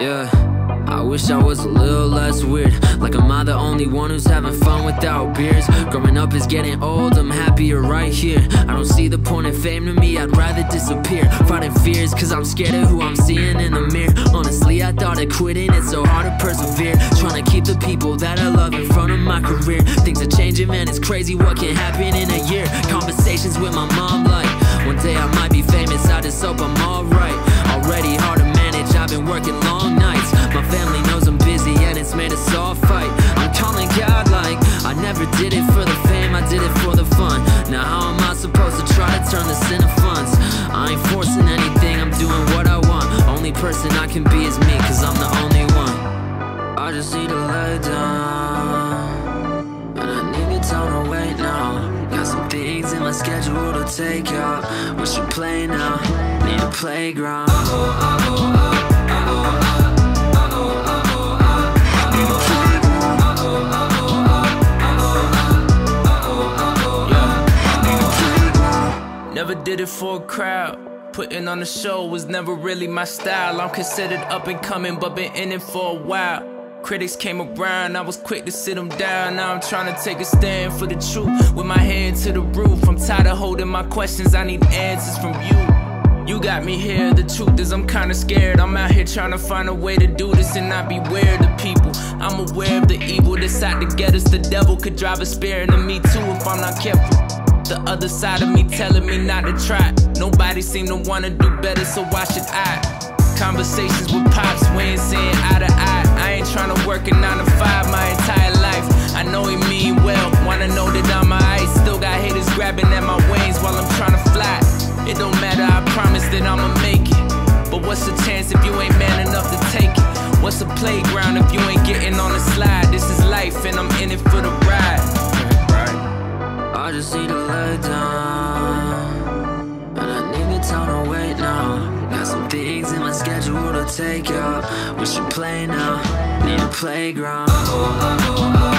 Yeah, I wish I was a little less weird. Like, am I the only one who's having fun without beers? Growing up is getting old, I'm happier right here. I don't see the point of fame, to me I'd rather disappear. Fighting fears, cause I'm scared of who I'm seeing in the mirror. Honestly, I thought of quitting, it's so hard to persevere. Trying to keep the people that I love in front of my career. Things are changing, man, it's crazy what can happen in a year. Conversations with my mom like, one day I might be famous, I just hope I'm alright. Already hard to manage, I've been working long nights. My family knows I'm busy and it's made us all fight. I'm calling God like, I never did it for the fame, I did it for the fun. Now how am I supposed to try to turn this into funds? I ain't forcing anything, I'm doing what I want. Only person I can be is me, cause I'm the only one. I just need to lay down, and I need your time to wait now. Got some things in my schedule to take out. We should play now, need a playground. Never did it for a crowd. Putting on a show was never really my style. I'm considered up and coming, but been in it for a while. Critics came around, I was quick to sit them down. Now I'm trying to take a stand for the truth, with my head to the roof. I'm tired of holding my questions, I need answers from you. You got me here, the truth is I'm kinda scared. I'm out here trying to find a way to do this and not be weird to people. I'm aware of the evil that's out to get us. The devil could drive a spear into me too if I'm not careful. The other side of me telling me not to try. Nobody seemed to wanna do better, so why should I? Conversations with pops, we ain't seeing eye to eye. I ain't tryna work a 9-to-5 my entire life. I know he mean well, wanna know that I'm alright. Still got haters grabbing at my wings while I'm tryna fly. It don't matter, I promise that I'ma make it. But what's the chance if you ain't man enough to take it? What's a playground if you ain't getting on a slide? This is life and I'm in it for the ride. I just need to lay down, and I need the time to wait now. Got some things in my schedule to take out. We should play now, need a playground.